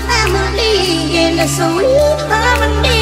family in a sweet harmony.